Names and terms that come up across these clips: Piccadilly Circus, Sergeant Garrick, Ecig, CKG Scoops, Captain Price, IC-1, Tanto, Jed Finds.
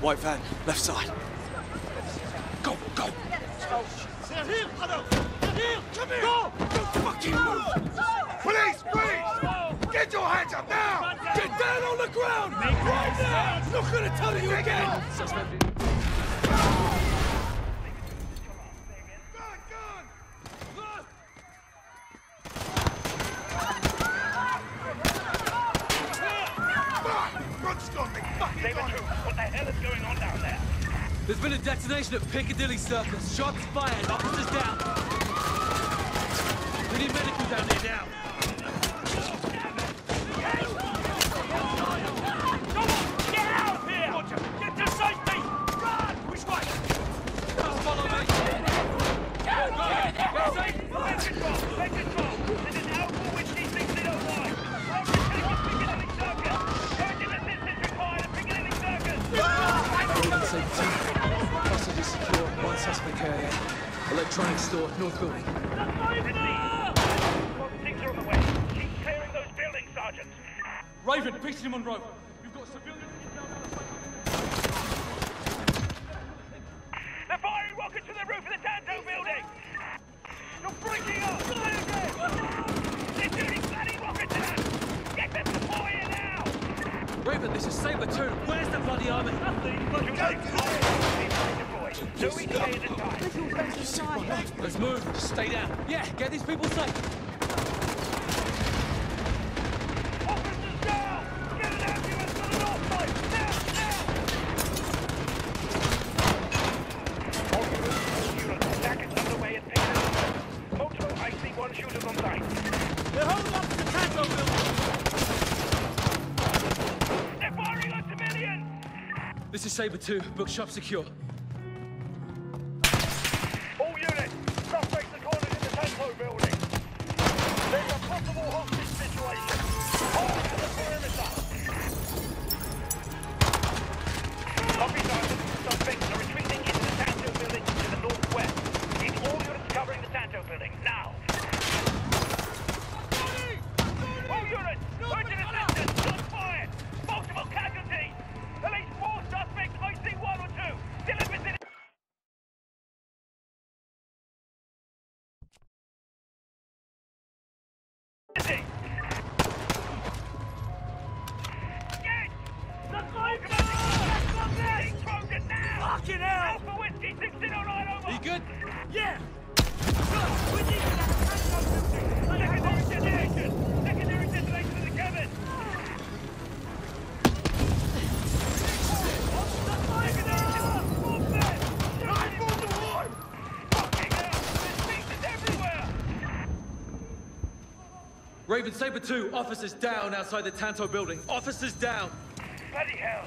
White van, left side. Go, go! They're here, Adam! They're here! Come here! Go! Don't fucking move! Police, please! Get your hands up now! Get down on the ground! Right now! I'm not gonna tell you again! There's been a detonation at Piccadilly Circus. Shots fired, officers down. We need medical down here now. Come on, get out of here! Roger, get to safety! Run! Which way? Just follow me. Go! Go! Go! Go! Go! Hostage is secure, one suspect carried out. Electronics store, north building. Things are on the way. Keep clearing those buildings, Sergeant. Raven, picture him on rope. You've got civilians in down on the way. They're firing rockets from the roof of the Tanto building! You're breaking up! They're shooting bloody rockets at us! Get them to fire now! Raven, this is Sabre 2. Where's the bloody army? Let's move. Just stay down. Yeah, get these people safe. Officers down! Get an ambulance to the north side! Now! All units, attack is underway at Piccadilly. Multiple IC-1 shooters on site. They're holding up to the Tanto building. They're firing on civilians! This is Sabre 2. Bookshop secure. Raven, Sabre 2, officers down outside the Tanto building. Officers down! Bloody hell!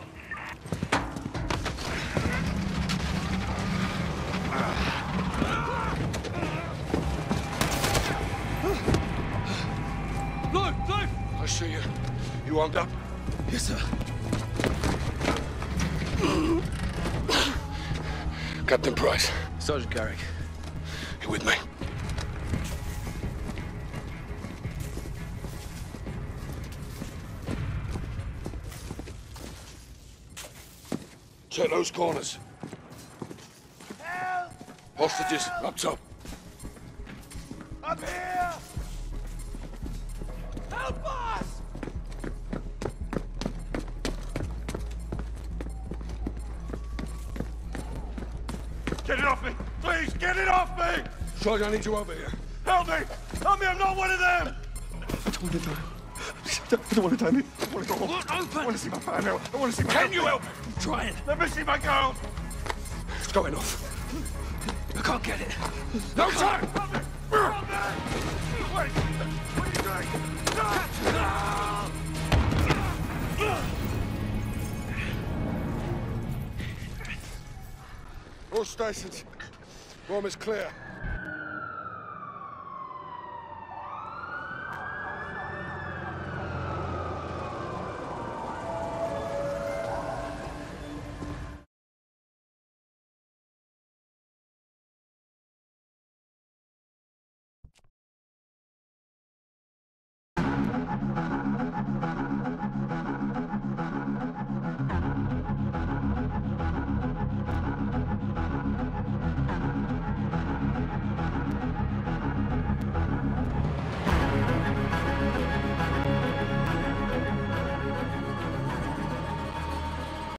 Luke! Luke! I see you. You armed up? Yes, sir. Captain Price. Sergeant Garrick. You with me? Check those corners. Help! Hostages, help! Up top. Up here! Help us! Get it off me! Please, get it off me! Sergeant, I need you over here. Help me! Help me, I'm not one of them! I don't want to die. I don't want to die. I want to go home. Look, open! I want to see my family. I want to see my family. Can you help me? Try it. Let me see my girl. It's going off. I can't get it. No time! Help me! Help me! Wait! What are you doing? No! All stations. Room is clear.